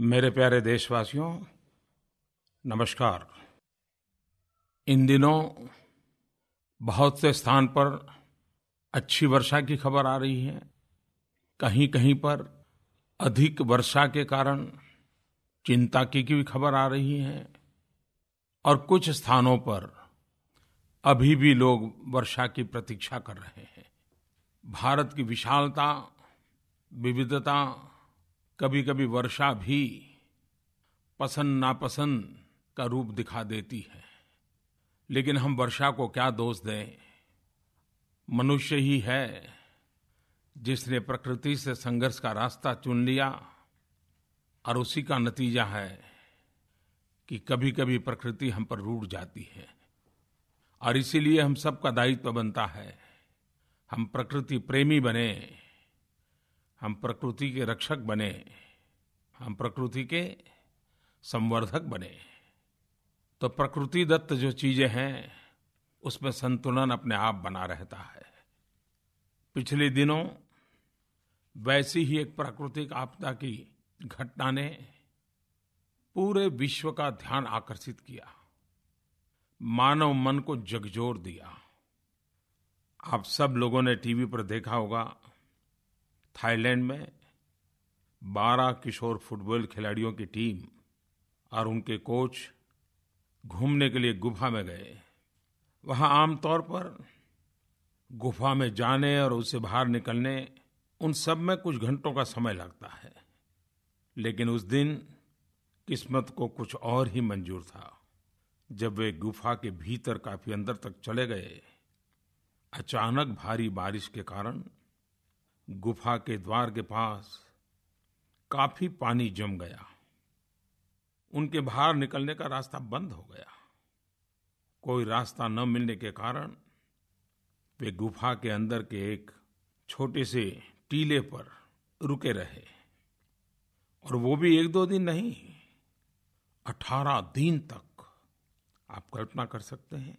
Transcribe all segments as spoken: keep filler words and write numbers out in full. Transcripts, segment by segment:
मेरे प्यारे देशवासियों, नमस्कार। इन दिनों बहुत से स्थान पर अच्छी वर्षा की खबर आ रही है। कहीं कहीं पर अधिक वर्षा के कारण चिंता की भी खबर आ रही है और कुछ स्थानों पर अभी भी लोग वर्षा की प्रतीक्षा कर रहे हैं। भारत की विशालता, विविधता, कभी कभी वर्षा भी पसंद नापसंद का रूप दिखा देती है, लेकिन हम वर्षा को क्या दोष दें। मनुष्य ही है जिसने प्रकृति से संघर्ष का रास्ता चुन लिया और उसी का नतीजा है कि कभी कभी प्रकृति हम पर रूठ जाती है और इसीलिए हम सबका दायित्व बनता है हम प्रकृति प्रेमी बने, हम प्रकृति के रक्षक बने, हम प्रकृति के संवर्धक बने। तो प्रकृति दत्त जो चीजें हैं उसमें संतुलन अपने आप बना रहता है। पिछले दिनों वैसी ही एक प्राकृतिक आपदा की घटना ने पूरे विश्व का ध्यान आकर्षित किया, मानव मन को झकझोर दिया। आप सब लोगों ने टीवी पर देखा होगा, थाईलैंड में बारह किशोर फुटबॉल खिलाड़ियों की टीम और उनके कोच घूमने के लिए गुफा में गए। वहाँ आमतौर पर गुफा में जाने और उससे बाहर निकलने उन सब में कुछ घंटों का समय लगता है, लेकिन उस दिन किस्मत को कुछ और ही मंजूर था। जब वे गुफा के भीतर काफी अंदर तक चले गए, अचानक भारी बारिश के कारण गुफा के द्वार के पास काफी पानी जम गया। उनके बाहर निकलने का रास्ता बंद हो गया। कोई रास्ता न मिलने के कारण वे गुफा के अंदर के एक छोटे से टीले पर रुके रहे, और वो भी एक दो दिन नहीं, अठारह दिन तक। आप कल्पना कर सकते हैं,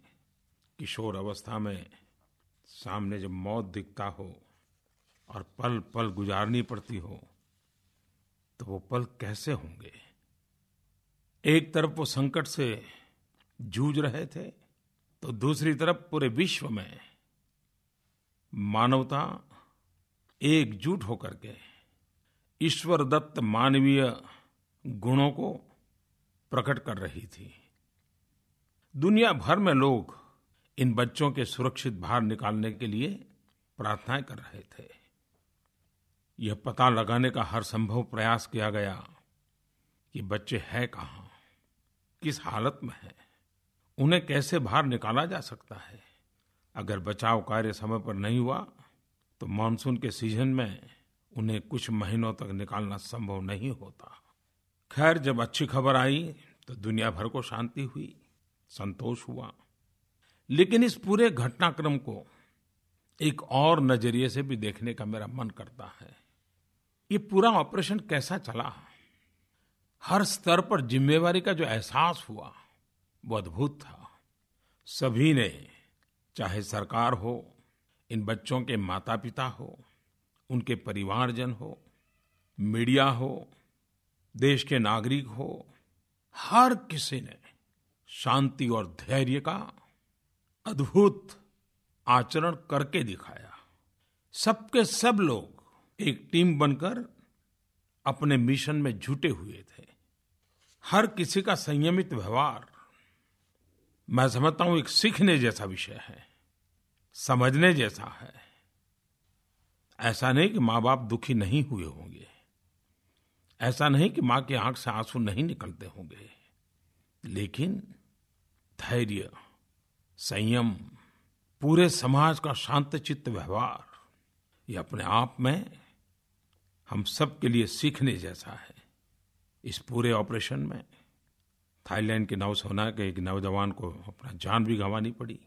किशोर अवस्था में सामने जब मौत दिखता हो और पल पल गुजारनी पड़ती हो, तो वो पल कैसे होंगे। एक तरफ वो संकट से जूझ रहे थे, तो दूसरी तरफ पूरे विश्व में मानवता एकजुट होकर के ईश्वर दत्त मानवीय गुणों को प्रकट कर रही थी। दुनिया भर में लोग इन बच्चों के सुरक्षित बाहर निकालने के लिए प्रार्थनाएं कर रहे थे। यह पता लगाने का हर संभव प्रयास किया गया कि बच्चे हैं कहाँ, किस हालत में हैं, उन्हें कैसे बाहर निकाला जा सकता है। अगर बचाव कार्य समय पर नहीं हुआ तो मानसून के सीजन में उन्हें कुछ महीनों तक निकालना संभव नहीं होता। खैर, जब अच्छी खबर आई तो दुनिया भर को शांति हुई, संतोष हुआ, लेकिन इस पूरे घटनाक्रम को एक और नजरिए से भी देखने का मेरा मन करता है। ये पूरा ऑपरेशन कैसा चला, हर स्तर पर जिम्मेवारी का जो एहसास हुआ वो अद्भुत था। सभी ने, चाहे सरकार हो, इन बच्चों के माता पिता हो, उनके परिवारजन हो, मीडिया हो, देश के नागरिक हो, हर किसी ने शांति और धैर्य का अद्भुत आचरण करके दिखाया। सबके सब लोग एक टीम बनकर अपने मिशन में जुटे हुए थे। हर किसी का संयमित व्यवहार, मैं समझता हूं, एक सीखने जैसा विषय है, समझने जैसा है। ऐसा नहीं कि माँ बाप दुखी नहीं हुए होंगे, ऐसा नहीं कि माँ की आंख से आंसू नहीं निकलते होंगे, लेकिन धैर्य, संयम, पूरे समाज का शांतचित्त व्यवहार, ये अपने आप में हम सब के लिए सीखने जैसा है। इस पूरे ऑपरेशन में थाईलैंड के नौसेना के एक नौजवान को अपना जान भी गंवानी पड़ी।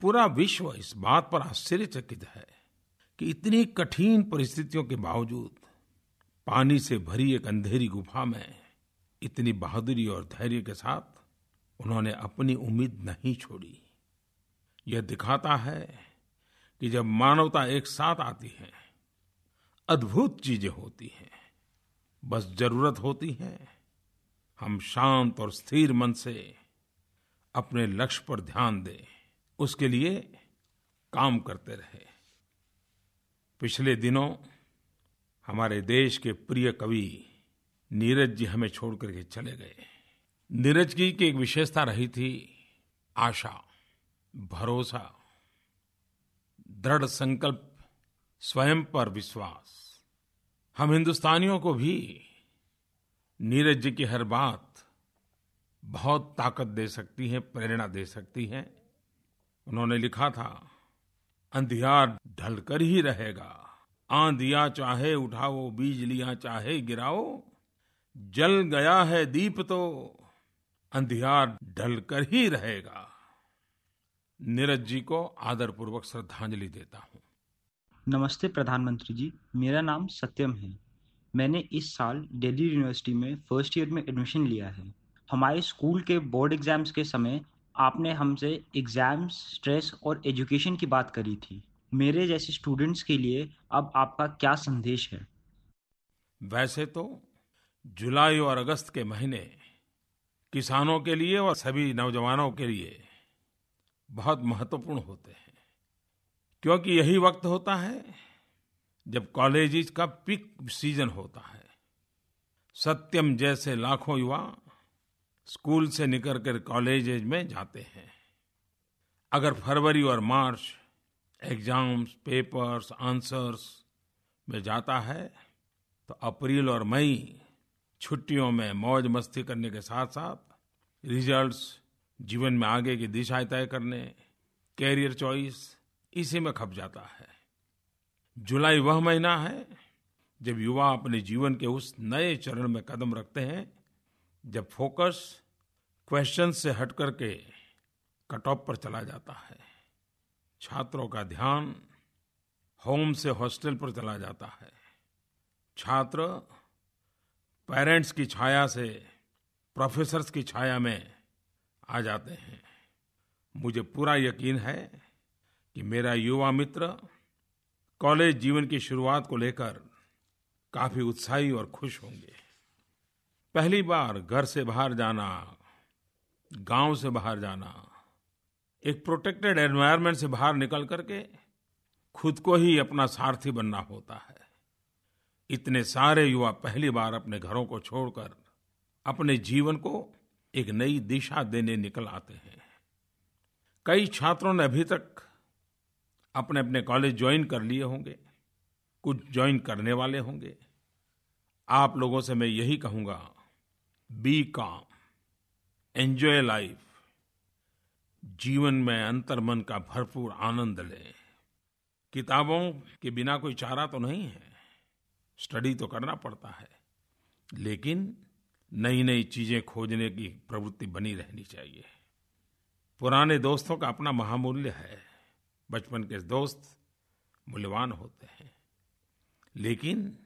पूरा विश्व इस बात पर आश्चर्यचकित है कि इतनी कठिन परिस्थितियों के बावजूद पानी से भरी एक अंधेरी गुफा में इतनी बहादुरी और धैर्य के साथ उन्होंने अपनी उम्मीद नहीं छोड़ी। यह दिखाता है कि जब मानवता एक साथ आती है, अद्भुत चीजें होती हैं। बस जरूरत होती है हम शांत और स्थिर मन से अपने लक्ष्य पर ध्यान दें, उसके लिए काम करते रहे। पिछले दिनों हमारे देश के प्रिय कवि नीरज जी हमें छोड़कर के चले गए। नीरज जी की एक विशेषता रही थी आशा, भरोसा, दृढ़ संकल्प, स्वयं पर विश्वास। हम हिंदुस्तानियों को भी नीरज जी की हर बात बहुत ताकत दे सकती है, प्रेरणा दे सकती है। उन्होंने लिखा था, अंधियार ढलकर ही रहेगा, आंधियां चाहे उठाओ, बिजलियां चाहे गिराओ, जल गया है दीप तो अंधियार ढलकर ही रहेगा। नीरज जी को आदरपूर्वक श्रद्धांजलि देता हूँ। नमस्ते प्रधानमंत्री जी, मेरा नाम सत्यम है। मैंने इस साल दिल्ली यूनिवर्सिटी में फर्स्ट ईयर में एडमिशन लिया है। हमारे स्कूल के बोर्ड एग्जाम्स के समय आपने हमसे एग्जाम्स, स्ट्रेस और एजुकेशन की बात करी थी। मेरे जैसे स्टूडेंट्स के लिए अब आपका क्या संदेश है? वैसे तो जुलाई और अगस्त के महीने किसानों के लिए और सभी नौजवानों के लिए बहुत महत्वपूर्ण होते हैं, क्योंकि यही वक्त होता है जब कॉलेजेस का पीक सीजन होता है। सत्यम जैसे लाखों युवा स्कूल से निकलकर कॉलेजेस में जाते हैं। अगर फरवरी और मार्च एग्जाम्स, पेपर्स, आंसर्स में जाता है तो अप्रैल और मई छुट्टियों में मौज मस्ती करने के साथ साथ रिजल्ट्स, जीवन में आगे की दिशा तय करने, कैरियर चॉइस, इसी में खप जाता है। जुलाई वह महीना है जब युवा अपने जीवन के उस नए चरण में कदम रखते हैं जब फोकस क्वेश्चन से हट करके कट ऑफ पर चला जाता है। छात्रों का ध्यान होम से हॉस्टल पर चला जाता है। छात्र पेरेंट्स की छाया से प्रोफेसर्स की छाया में आ जाते हैं। मुझे पूरा यकीन है कि मेरा युवा मित्र कॉलेज जीवन की शुरुआत को लेकर काफी उत्साही और खुश होंगे। पहली बार घर से बाहर जाना, गांव से बाहर जाना, एक प्रोटेक्टेड एनवायरनमेंट से बाहर निकल करके खुद को ही अपना सारथी बनना होता है। इतने सारे युवा पहली बार अपने घरों को छोड़कर अपने जीवन को एक नई दिशा देने निकल आते हैं। कई छात्रों ने अभी तक अपने अपने कॉलेज ज्वाइन कर लिए होंगे, कुछ ज्वाइन करने वाले होंगे। आप लोगों से मैं यही कहूँगा, बी काम, एंजॉय लाइफ, जीवन में अंतर्मन का भरपूर आनंद लें। किताबों के बिना कोई चारा तो नहीं है, स्टडी तो करना पड़ता है, लेकिन नई नई चीजें खोजने की प्रवृत्ति बनी रहनी चाहिए। पुराने दोस्तों का अपना महामूल्य है, बचपन के दोस्त मूल्यवान होते हैं, लेकिन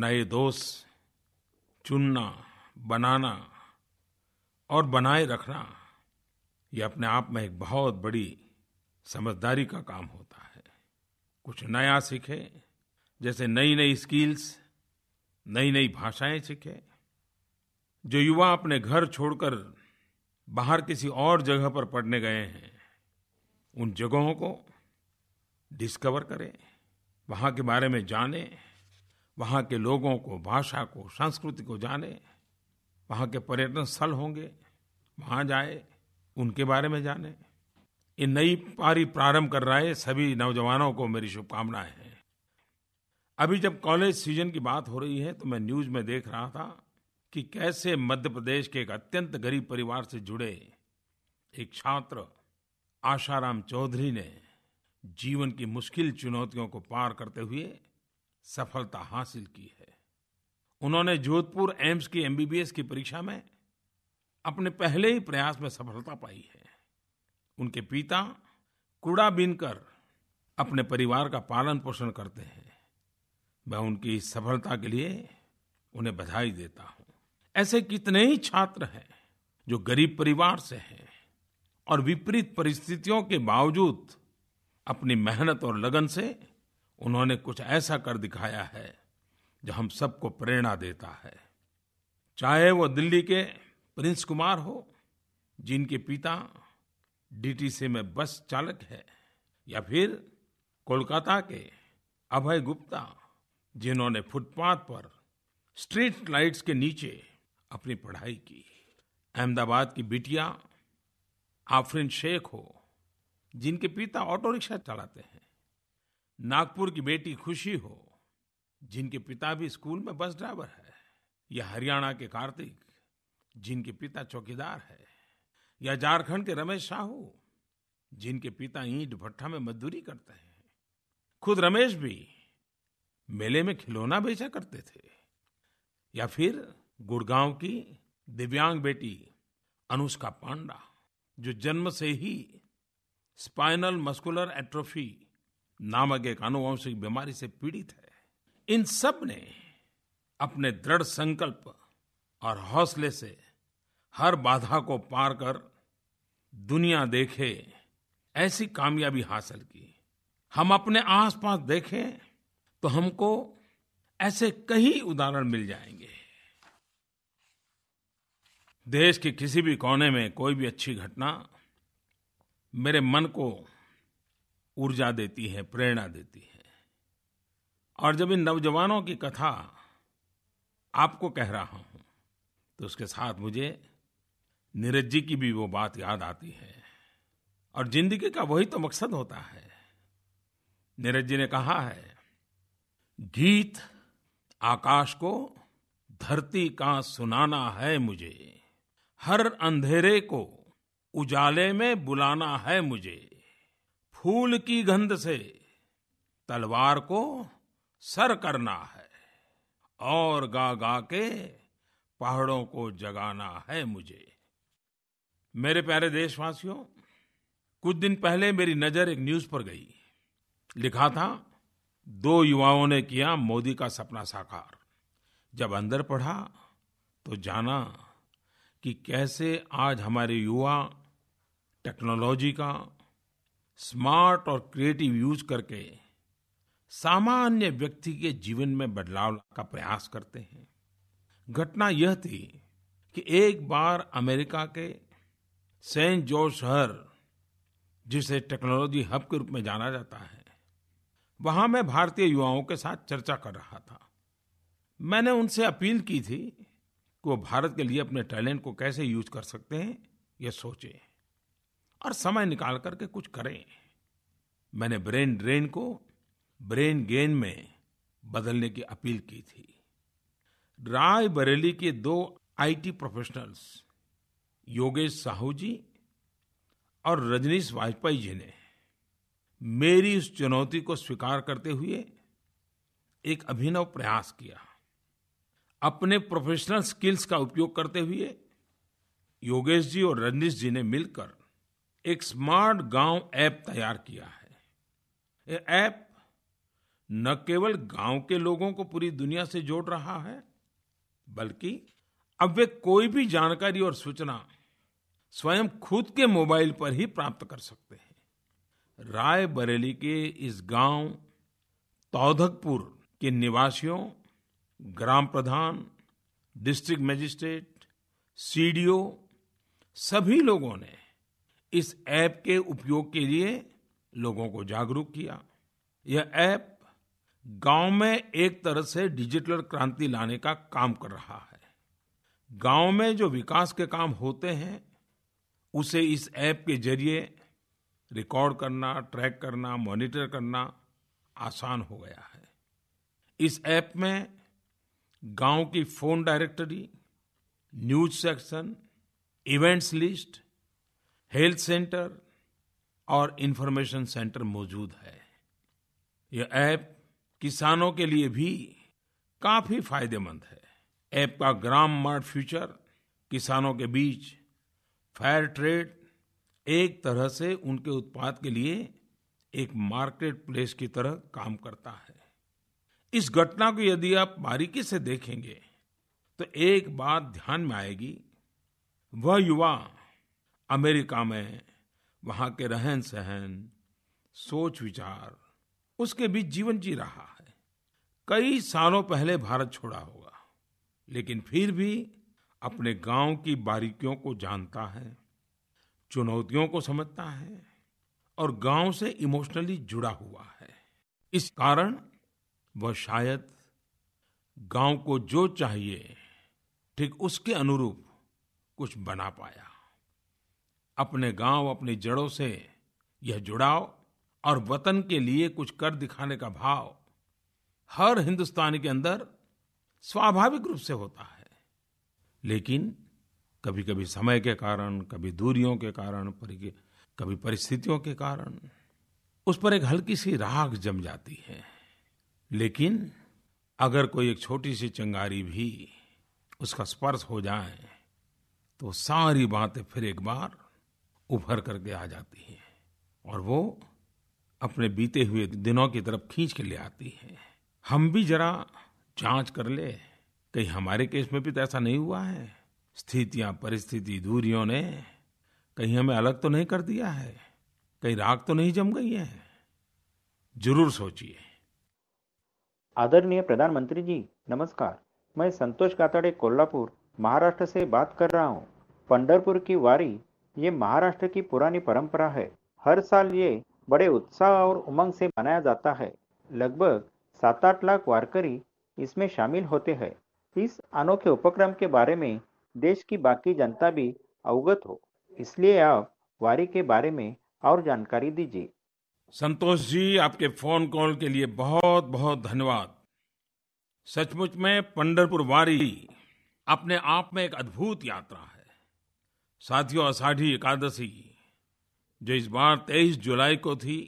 नए दोस्त चुनना, बनाना और बनाए रखना, ये अपने आप में एक बहुत बड़ी समझदारी का काम होता है। कुछ नया सीखें, जैसे नई नई स्किल्स, नई नई भाषाएं सीखें। जो युवा अपने घर छोड़कर बाहर किसी और जगह पर पढ़ने गए हैं, उन जगहों को डिस्कवर करें, वहाँ के बारे में जानें, वहाँ के लोगों को, भाषा को, संस्कृति को जानें। वहाँ के पर्यटन स्थल होंगे, वहाँ जाए, उनके बारे में जानें। इन नई पारी प्रारंभ कर रहे सभी नौजवानों को मेरी शुभकामनाएं हैं। अभी जब कॉलेज सीजन की बात हो रही है तो मैं न्यूज़ में देख रहा था कि कैसे मध्य प्रदेश के एक अत्यंत गरीब परिवार से जुड़े एक छात्र आशाराम चौधरी ने जीवन की मुश्किल चुनौतियों को पार करते हुए सफलता हासिल की है। उन्होंने जोधपुर एम्स की एम बी बी एस की परीक्षा में अपने पहले ही प्रयास में सफलता पाई है। उनके पिता कूड़ा बीनकर अपने परिवार का पालन पोषण करते हैं। मैं उनकी इस सफलता के लिए उन्हें बधाई देता हूँ। ऐसे कितने ही छात्र हैं जो गरीब परिवार से हैं और विपरीत परिस्थितियों के बावजूद अपनी मेहनत और लगन से उन्होंने कुछ ऐसा कर दिखाया है जो हम सबको प्रेरणा देता है। चाहे वो दिल्ली के प्रिंस कुमार हो, जिनके पिता डीटीसी में बस चालक है, या फिर कोलकाता के अभय गुप्ता, जिन्होंने फुटपाथ पर स्ट्रीट लाइट्स के नीचे अपनी पढ़ाई की। अहमदाबाद की बिटिया आफ्रिन शेख हो, जिनके पिता ऑटो रिक्शा चलाते हैं। नागपुर की बेटी खुशी हो, जिनके पिता भी स्कूल में बस ड्राइवर है। या हरियाणा के कार्तिक, जिनके पिता चौकीदार है। या झारखंड के रमेश साहू, जिनके पिता ईंट भट्ठा में मजदूरी करते हैं। खुद रमेश भी मेले में खिलौना बेचा करते थे। या फिर गुड़गांव की दिव्यांग बेटी अनुष्का पांडा, जो जन्म से ही स्पाइनल मस्कुलर एट्रोफी नामक एक आनुवंशिक बीमारी से पीड़ित है। इन सब ने अपने दृढ़ संकल्प और हौसले से हर बाधा को पार कर दुनिया देखे ऐसी कामयाबी हासिल की। हम अपने आसपास देखें तो हमको ऐसे कई उदाहरण मिल जाएंगे। देश के किसी भी कोने में कोई भी अच्छी घटना मेरे मन को ऊर्जा देती है, प्रेरणा देती है। और जब इन नौजवानों की कथा आपको कह रहा हूं तो उसके साथ मुझे नीरज जी की भी वो बात याद आती है। और जिंदगी का वही तो मकसद होता है। नीरज जी ने कहा है, गीत आकाश को धरती का सुनाना है मुझे, हर अंधेरे को उजाले में बुलाना है मुझे, फूल की गंध से तलवार को सर करना है, और गा गा के पहाड़ों को जगाना है मुझे। मेरे प्यारे देशवासियों, कुछ दिन पहले मेरी नजर एक न्यूज पर गई। लिखा था, दो युवाओं ने किया मोदी का सपना साकार। जब अंदर पढ़ा तो जाना कि कैसे आज हमारे युवा टेक्नोलॉजी का स्मार्ट और क्रिएटिव यूज करके सामान्य व्यक्ति के जीवन में बदलाव का प्रयास करते हैं। घटना यह थी कि एक बार अमेरिका के सेंट जॉर्ज शहर, जिसे टेक्नोलॉजी हब के रूप में जाना जाता है, वहां मैं भारतीय युवाओं के साथ चर्चा कर रहा था। मैंने उनसे अपील की थी कि वो भारत के लिए अपने टैलेंट को कैसे यूज कर सकते हैं, ये सोचें और समय निकाल करके कुछ करें। मैंने ब्रेन ड्रेन को ब्रेन गेन में बदलने की अपील की थी। रायबरेली के दो आईटी प्रोफेशनल्स योगेश साहू जी और रजनीश वाजपेयी जी ने मेरी उस चुनौती को स्वीकार करते हुए एक अभिनव प्रयास किया। अपने प्रोफेशनल स्किल्स का उपयोग करते हुए योगेश जी और रजनीश जी ने मिलकर एक स्मार्ट गांव ऐप तैयार किया है। ये ऐप न केवल गांव के लोगों को पूरी दुनिया से जोड़ रहा है, बल्कि अब वे कोई भी जानकारी और सूचना स्वयं खुद के मोबाइल पर ही प्राप्त कर सकते हैं। रायबरेली के इस गांव तौधकपुर के निवासियों, ग्राम प्रधान, डिस्ट्रिक्ट मजिस्ट्रेट, सीडीओ, सभी लोगों ने इस ऐप के उपयोग के लिए लोगों को जागरूक किया। यह ऐप गांव में एक तरह से डिजिटल क्रांति लाने का काम कर रहा है। गांव में जो विकास के काम होते हैं उसे इस ऐप के जरिए रिकॉर्ड करना, ट्रैक करना, मॉनिटर करना आसान हो गया है। इस ऐप में गांव की phone directory, news section, events list, health centre और इंफॉर्मेशन सेंटर मौजूद है। यह ऐप किसानों के लिए भी काफी फायदेमंद है। ऐप का ग्राम मार्ट फ्यूचर किसानों के बीच फेयर ट्रेड, एक तरह से उनके उत्पाद के लिए एक मार्केट प्लेस की तरह काम करता है। इस घटना को यदि आप बारीकी से देखेंगे तो एक बात ध्यान में आएगी, वह युवा अमेरिका में वहां के रहन सहन, सोच विचार, उसके बीच जीवन जी रहा है। कई सालों पहले भारत छोड़ा होगा, लेकिन फिर भी अपने गांव की बारीकियों को जानता है, चुनौतियों को समझता है और गांव से इमोशनली जुड़ा हुआ है। इस कारण वह शायद गांव को जो चाहिए ठीक उसके अनुरूप कुछ बना पाया। अपने गांव, अपनी जड़ों से यह जुड़ाव और वतन के लिए कुछ कर दिखाने का भाव हर हिंदुस्तानी के अंदर स्वाभाविक रूप से होता है, लेकिन कभी कभी समय के कारण, कभी दूरियों के कारण, कभी परिस्थितियों के कारण उस पर एक हल्की सी राख जम जाती है। लेकिन अगर कोई एक छोटी सी चिंगारी भी उसका स्पर्श हो जाए तो सारी बातें फिर एक बार उभर करके आ जाती हैं और वो अपने बीते हुए दिनों की तरफ खींच के ले आती है। हम भी जरा जांच कर ले, कहीं हमारे केस में भी तो ऐसा नहीं हुआ है, स्थितियां, परिस्थिति, दूरियों ने कहीं हमें अलग तो नहीं कर दिया है, कहीं राख तो नहीं जम गई है। जरूर सोचिए। आदरणीय प्रधानमंत्री जी नमस्कार, मैं संतोष काताड़े कोल्हापुर महाराष्ट्र से बात कर रहा हूँ। पंढरपुर की वारी ये महाराष्ट्र की पुरानी परंपरा है, हर साल ये बड़े उत्साह और उमंग से मनाया जाता है। लगभग सात आठ लाख वारकरी इसमें शामिल होते हैं। इस अनोखे उपक्रम के बारे में देश की बाकी जनता भी अवगत हो, इसलिए आप वारी के बारे में और जानकारी दीजिए। संतोष जी, आपके फोन कॉल के लिए बहुत बहुत धन्यवाद। सचमुच में पंढरपुर वारी अपने आप में एक अद्भुत यात्रा है। साथियों, आषाढ़ी एकादशी जो इस बार तेईस जुलाई को थी,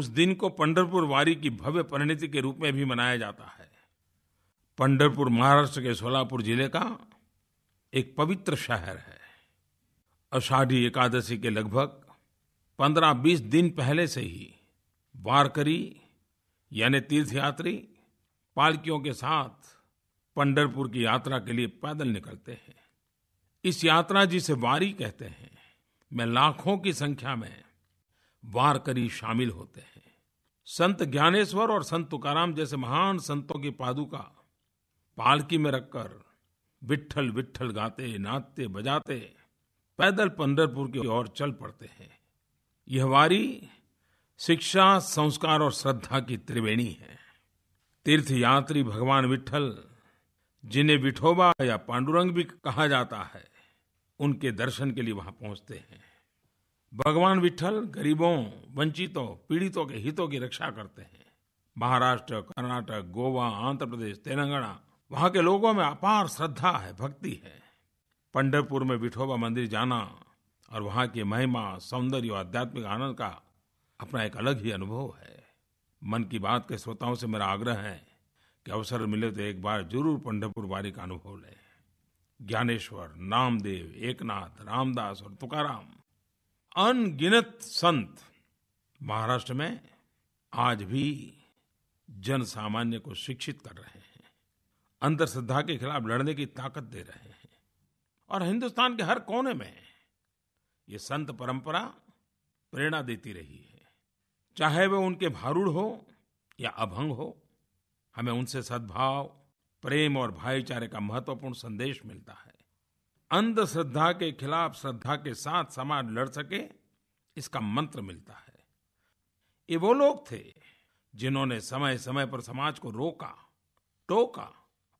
उस दिन को पंढरपुर वारी की भव्य परिणति के रूप में भी मनाया जाता है। पंढरपुर महाराष्ट्र के सोलापुर जिले का एक पवित्र शहर है। आषाढ़ी एकादशी के लगभग पंद्रह बीस दिन पहले से ही वारकरी यानी तीर्थयात्री पालकियों के साथ पंढरपुर की यात्रा के लिए पैदल निकलते हैं। इस यात्रा, जिसे वारी कहते हैं, में लाखों की संख्या में वारकरी शामिल होते हैं। संत ज्ञानेश्वर और संत तुकाराम जैसे महान संतों की पादुका पालकी में रखकर विट्ठल विट्ठल गाते, नाचते, बजाते पैदल पंढरपुर की ओर चल पड़ते हैं। यह वारी शिक्षा, संस्कार और श्रद्धा की त्रिवेणी है। तीर्थयात्री भगवान विट्ठल, जिन्हें विठोबा या पांडुरंग भी कहा जाता है, उनके दर्शन के लिए वहां पहुंचते हैं। भगवान विट्ठल गरीबों, वंचितों, पीड़ितों के हितों की रक्षा करते हैं। महाराष्ट्र, कर्नाटक, गोवा, आंध्र प्रदेश, तेलंगाना, वहां के लोगों में अपार श्रद्धा है, भक्ति है। पंढरपुर में विठोबा मंदिर जाना और वहां की महिमा, सौंदर्य और आध्यात्मिक आनंद का अपना एक अलग ही अनुभव है। मन की बात के श्रोताओं से मेरा आग्रह है कि अवसर मिले तो एक बार जरूर पंढरपुर वारी का अनुभव लें। ज्ञानेश्वर, नामदेव, एकनाथ, रामदास और तुकाराम, अनगिनत संत महाराष्ट्र में आज भी जन सामान्य को शिक्षित कर रहे हैं, अंधश्रद्धा के खिलाफ लड़ने की ताकत दे रहे हैं और हिंदुस्तान के हर कोने में ये संत परंपरा प्रेरणा देती रही है। चाहे वे उनके भारूड हो या अभंग हो, हमें उनसे सद्भाव, प्रेम और भाईचारे का महत्वपूर्ण संदेश मिलता है। अंधश्रद्धा के खिलाफ श्रद्धा के साथ समाज लड़ सके, इसका मंत्र मिलता है। ये वो लोग थे जिन्होंने समय समय पर समाज को रोका, टोका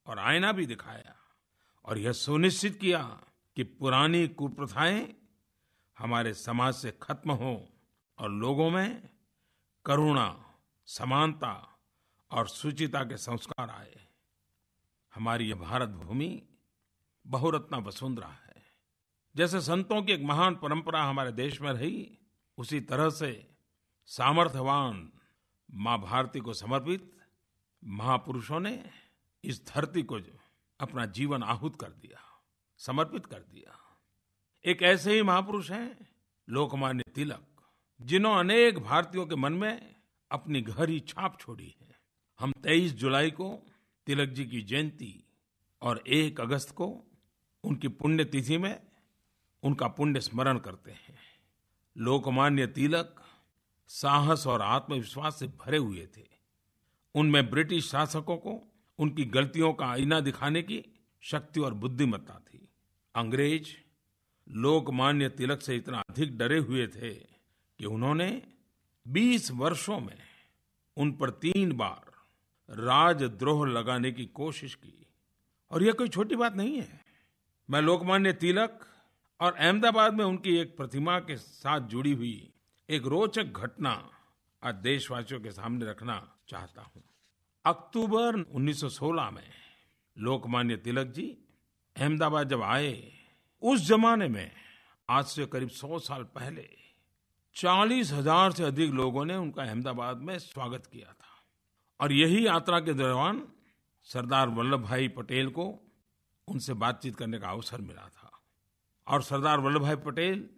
और आईना भी दिखाया और यह सुनिश्चित किया कि पुरानी कुप्रथाएं हमारे समाज से खत्म हों और लोगों में करुणा, समानता और शुचिता के संस्कार आए। हमारी यह भारत भूमि बहुरत्ना वसुंधरा है। जैसे संतों की एक महान परंपरा हमारे देश में रही, उसी तरह से सामर्थ्यवान मां भारती को समर्पित महापुरुषों ने इस धरती को अपना जीवन आहूत कर दिया, समर्पित कर दिया। एक ऐसे ही महापुरुष हैं लोकमान्य तिलक, जिन्होंने अनेक भारतीयों के मन में अपनी गहरी छाप छोड़ी है। हम तेईस जुलाई को तिलक जी की जयंती और एक अगस्त को उनकी पुण्यतिथि में उनका पुण्य स्मरण करते हैं। लोकमान्य तिलक साहस और आत्मविश्वास से भरे हुए थे उनमें ब्रिटिश शासकों को उनकी गलतियों का आईना दिखाने की शक्ति और बुद्धिमत्ता थी। अंग्रेज लोकमान्य तिलक से इतना अधिक डरे हुए थे कि उन्होंने बीस वर्षों में उन पर तीन बार राजद्रोह लगाने की कोशिश की। और यह कोई छोटी बात नहीं है। मैं लोकमान्य तिलक और अहमदाबाद में उनकी एक प्रतिमा के साथ जुड़ी हुई एक रोचक घटना आज देशवासियों के सामने रखना चाहता हूं। अक्टूबर उन्नीस सौ सोलह में लोकमान्य तिलक जी अहमदाबाद जब आए, उस जमाने में आज से करीब सौ साल पहले चालीस हजार से अधिक लोगों ने उनका अहमदाबाद में स्वागत किया था। और यही यात्रा के दौरान सरदार वल्लभ भाई पटेल को उनसे बातचीत करने का अवसर मिला था। और सरदार वल्लभ भाई पटेल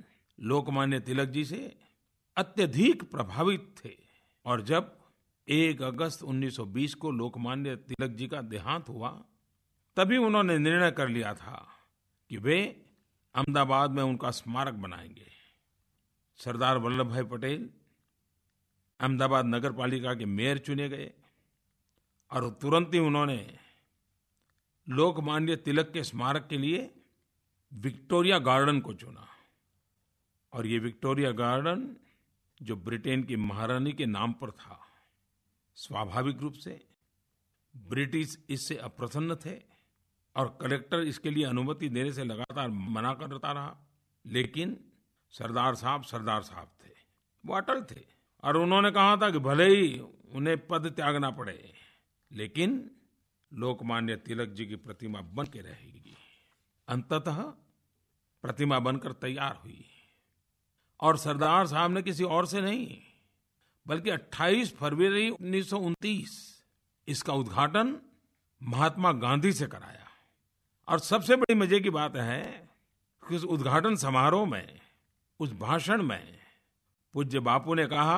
लोकमान्य तिलक जी से अत्यधिक प्रभावित थे। और जब एक अगस्त उन्नीस सौ बीस को लोकमान्य तिलक जी का देहांत हुआ, तभी उन्होंने निर्णय कर लिया था कि वे अहमदाबाद में उनका स्मारक बनाएंगे। सरदार वल्लभ भाई पटेल अहमदाबाद नगर पालिका के मेयर चुने गए और तुरंत ही उन्होंने लोकमान्य तिलक के स्मारक के लिए विक्टोरिया गार्डन को चुना। और ये विक्टोरिया गार्डन जो ब्रिटेन की महारानी के नाम पर था, स्वाभाविक रूप से ब्रिटिश इससे अप्रसन्न थे और कलेक्टर इसके लिए अनुमति देने से लगातार मना करता रहा। लेकिन सरदार साहब सरदार साहब थे, वो अटल थे और उन्होंने कहा था कि भले ही उन्हें पद त्यागना पड़े, लेकिन लोकमान्य तिलक जी की प्रतिमा बन के रहेगी। अंततः प्रतिमा बनकर तैयार हुई और सरदार साहब ने किसी और से नहीं बल्कि अट्ठाईस फरवरी उन्नीस सौ उनतीस इसका उद्घाटन महात्मा गांधी से कराया। और सबसे बड़ी मजे की बात है कि उस उद्घाटन समारोह में, उस भाषण में पूज्य बापू ने कहा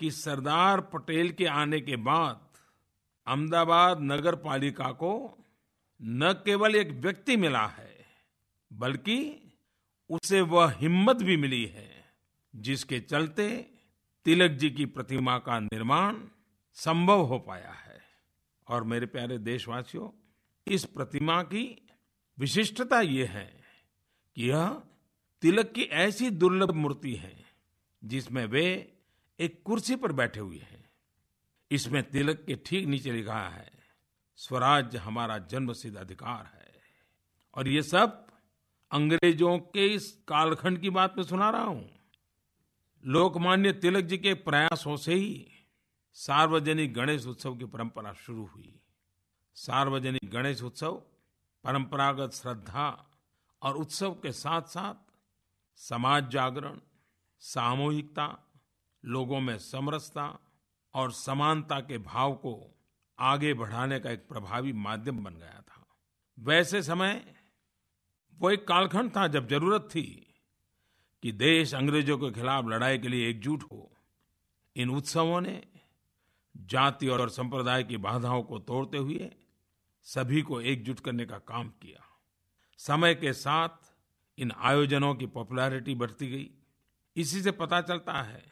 कि सरदार पटेल के आने के बाद अहमदाबाद नगर पालिका को न केवल एक व्यक्ति मिला है, बल्कि उसे वह हिम्मत भी मिली है जिसके चलते तिलक जी की प्रतिमा का निर्माण संभव हो पाया है। और मेरे प्यारे देशवासियों, इस प्रतिमा की विशिष्टता ये है कि यह तिलक की ऐसी दुर्लभ मूर्ति है जिसमें वे एक कुर्सी पर बैठे हुए हैं। इसमें तिलक के ठीक नीचे लिखा है, स्वराज हमारा जन्मसिद्ध अधिकार है। और ये सब अंग्रेजों के इस कालखंड की बात में सुना रहा हूं। लोकमान्य तिलक जी के प्रयासों से ही सार्वजनिक गणेश उत्सव की परंपरा शुरू हुई। सार्वजनिक गणेश उत्सव परंपरागत श्रद्धा और उत्सव के साथ साथ समाज जागरण, सामूहिकता, लोगों में समरसता और समानता के भाव को आगे बढ़ाने का एक प्रभावी माध्यम बन गया था। वैसे समय वो एक कालखंड था जब जरूरत थी कि देश अंग्रेजों के खिलाफ लड़ाई के लिए एकजुट हो। इन उत्सवों ने जाति और संप्रदाय की बाधाओं को तोड़ते हुए सभी को एकजुट करने का काम किया। समय के साथ इन आयोजनों की पॉपुलैरिटी बढ़ती गई। इसी से पता चलता है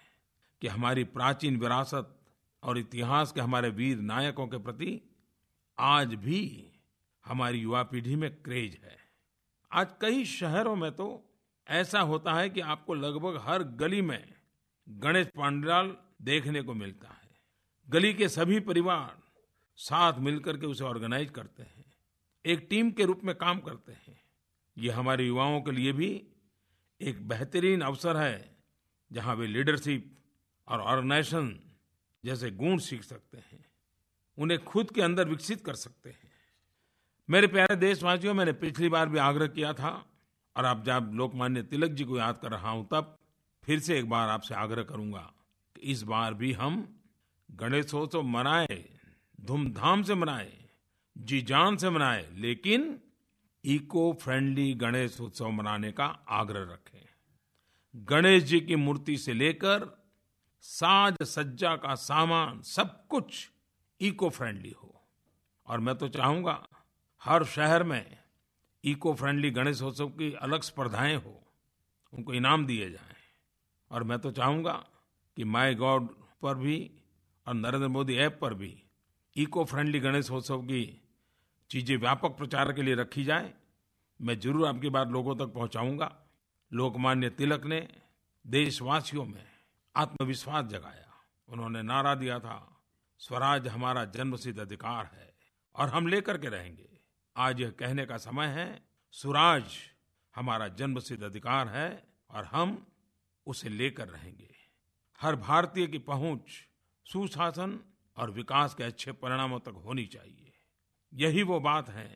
कि हमारी प्राचीन विरासत और इतिहास के हमारे वीर नायकों के प्रति आज भी हमारी युवा पीढ़ी में क्रेज है। आज कई शहरों में तो ऐसा होता है कि आपको लगभग हर गली में गणेश पंडाल देखने को मिलता है। गली के सभी परिवार साथ मिलकर के उसे ऑर्गेनाइज करते हैं, एक टीम के रूप में काम करते हैं। ये हमारे युवाओं के लिए भी एक बेहतरीन अवसर है जहाँ वे लीडरशिप और ऑर्गेनाइजेशन जैसे गुण सीख सकते हैं, उन्हें खुद के अंदर विकसित कर सकते हैं। मेरे प्यारे देशवासियों, मैंने पिछली बार भी आग्रह किया था और अब जब लोकमान्य तिलक जी को याद कर रहा हूं, तब फिर से एक बार आपसे आग्रह करूंगा कि इस बार भी हम गणेशोत्सव मनाएं, धूमधाम से मनाएं, जी जान से मनाएं, लेकिन इको फ्रेंडली गणेश उत्सव मनाने का आग्रह रखें। गणेश जी की मूर्ति से लेकर साज सज्जा का सामान सब कुछ इको फ्रेंडली हो। और मैं तो चाहूंगा हर शहर में इको फ्रेंडली गणेशोत्सव की अलग स्पर्धाएं हो, उनको इनाम दिए जाएं। और मैं तो चाहूंगा कि माई गॉड पर भी और नरेंद्र मोदी ऐप पर भी इको फ्रेंडली गणेशोत्सव की चीजें व्यापक प्रचार के लिए रखी जाए, मैं जरूर आपकी बात लोगों तक पहुंचाऊंगा। लोकमान्य तिलक ने देशवासियों में आत्मविश्वास जगाया। उन्होंने नारा दिया था, स्वराज हमारा जन्मसिद्ध अधिकार है और हम लेकर के रहेंगे। आज यह कहने का समय है, स्वराज हमारा जन्मसिद्ध अधिकार है और हम उसे लेकर रहेंगे। हर भारतीय की पहुंच सुशासन और विकास के अच्छे परिणामों तक होनी चाहिए। यही वो बात है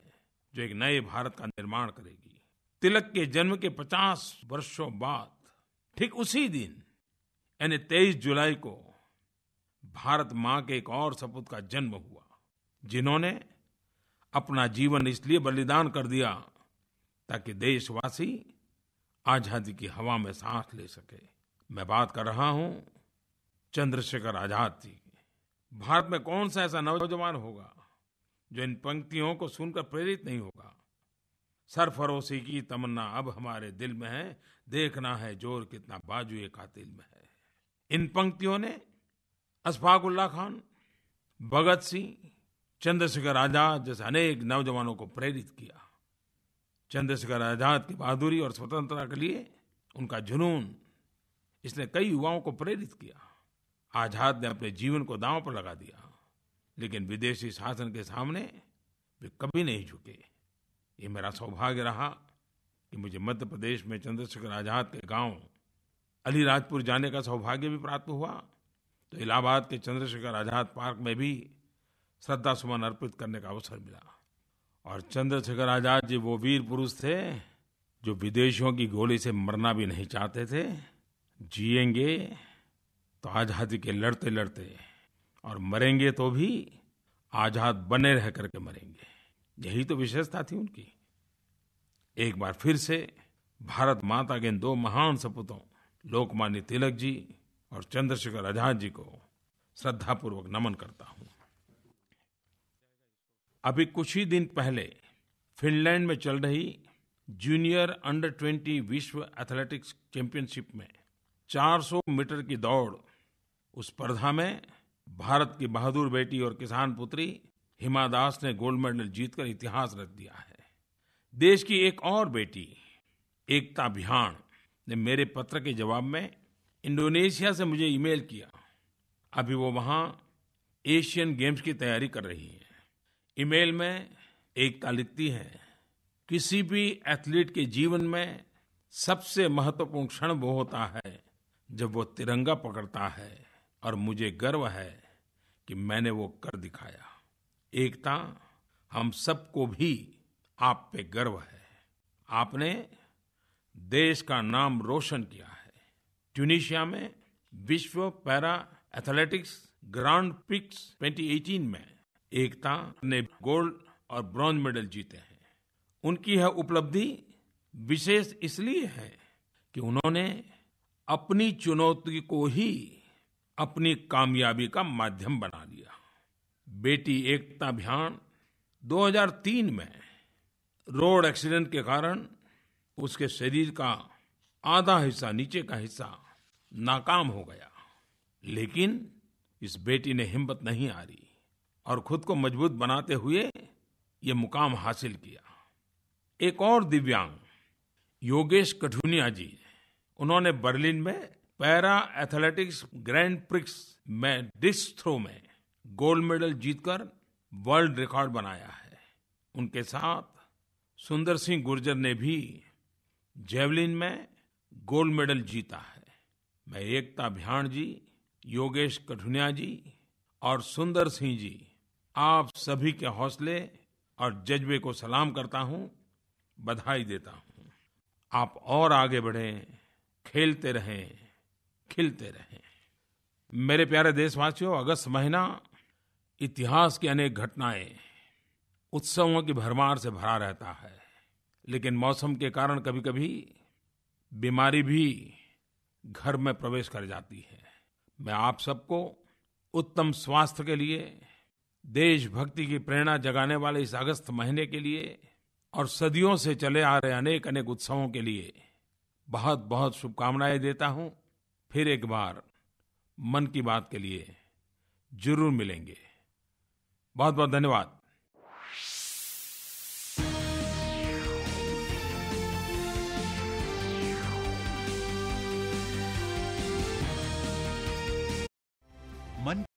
जो एक नए भारत का निर्माण करेगी। तिलक के जन्म के पचास वर्षों बाद ठीक उसी दिन यानी तेईस जुलाई को भारत मां के एक और सपूत का जन्म हुआ, जिन्होंने अपना जीवन इसलिए बलिदान कर दिया ताकि देशवासी आजादी की हवा में सांस ले सके। मैं बात कर रहा हूं चंद्रशेखर आजाद जी। भारत में कौन सा ऐसा नौजवान होगा जो इन पंक्तियों को सुनकर प्रेरित नहीं होगा। सरफरोशी की तमन्ना अब हमारे दिल में है, देखना है जोर कितना बाजुए कातिल में है। इन पंक्तियों ने अशफाकउल्ला खान, भगत सिंह, चंद्रशेखर आजाद जैसे अनेक नौजवानों को प्रेरित किया। चंद्रशेखर आजाद की बहादुरी और स्वतंत्रता के लिए उनका जुनून इसने कई युवाओं को प्रेरित किया। आजाद ने अपने जीवन को दांव पर लगा दिया, लेकिन विदेशी शासन के सामने वे कभी नहीं झुके। ये मेरा सौभाग्य रहा कि मुझे मध्य प्रदेश में चंद्रशेखर आजाद के गांव अलीराजपुर जाने का सौभाग्य भी प्राप्त हुआ, तो इलाहाबाद के चंद्रशेखर आजाद पार्क में भी श्रद्धा सुमन अर्पित करने का अवसर मिला। और चंद्रशेखर आजाद जी वो वीर पुरुष थे जो विदेशियों की गोली से मरना भी नहीं चाहते थे। जिएंगे तो आजादी के लड़ते लड़ते और मरेंगे तो भी आजाद बने रह करके मरेंगे। यही तो विशेषता थी उनकी। एक बार फिर से भारत माता के इन दो महान सपूतों लोकमान्य तिलक जी और चंद्रशेखर आजाद जी को श्रद्धापूर्वक नमन करता हूं। अभी कुछ ही दिन पहले फिनलैंड में चल रही जूनियर अंडर ट्वेंटी विश्व एथलेटिक्स चैंपियनशिप में चार सौ मीटर की दौड़ उस स्पर्धा में भारत की बहादुर बेटी और किसान पुत्री हिमा दास ने गोल्ड मेडल जीतकर इतिहास रच दिया है। देश की एक और बेटी एकता भियांड ने मेरे पत्र के जवाब में इंडोनेशिया से मुझे ईमेल किया। अभी वो वहां एशियन गेम्स की तैयारी कर रही हैं। ईमेल में एकता लिखती है, किसी भी एथलीट के जीवन में सबसे महत्वपूर्ण क्षण वो होता है जब वो तिरंगा पकड़ता है, और मुझे गर्व है कि मैंने वो कर दिखाया। एकता, हम सबको भी आप पे गर्व है। आपने देश का नाम रोशन किया है। ट्यूनिशिया में विश्व पैरा एथलेटिक्स ग्रांड प्रिक्स दो हज़ार अठारह में एकता ने गोल्ड और ब्रॉन्ज मेडल जीते हैं। उनकी यह उपलब्धि विशेष इसलिए है कि उन्होंने अपनी चुनौती को ही अपनी कामयाबी का माध्यम बना लिया। बेटी एकता भियांड दो हज़ार तीन में रोड एक्सीडेंट के कारण उसके शरीर का आधा हिस्सा, नीचे का हिस्सा नाकाम हो गया, लेकिन इस बेटी ने हिम्मत नहीं हारी और खुद को मजबूत बनाते हुए ये मुकाम हासिल किया। एक और दिव्यांग योगेश जी, उन्होंने बर्लिन में पैरा एथलेटिक्स ग्रैंड प्रिक्स में डिस्क थ्रो में गोल्ड मेडल जीतकर वर्ल्ड रिकॉर्ड बनाया है। उनके साथ सुंदर सिंह गुर्जर ने भी जेवलिन में गोल्ड मेडल जीता है। मैं एकता भियांड जी, योगेश कठुनिया जी और सुंदर सिंह जी, आप सभी के हौसले और जज्बे को सलाम करता हूं, बधाई देता हूं। आप और आगे बढ़ें, खेलते रहें, खिलते रहें। मेरे प्यारे देशवासियों, अगस्त महीना इतिहास की अनेक घटनाएं, उत्सवों की भरमार से भरा रहता है, लेकिन मौसम के कारण कभी कभी बीमारी भी घर में प्रवेश कर जाती है। मैं आप सबको उत्तम स्वास्थ्य के लिए, देशभक्ति की प्रेरणा जगाने वाले इस अगस्त महीने के लिए और सदियों से चले आ रहे अनेक अनेक उत्सवों के लिए बहुत बहुत शुभकामनाएं देता हूं। फिर एक बार मन की बात के लिए जरूर मिलेंगे। बहुत बहुत धन्यवाद। मन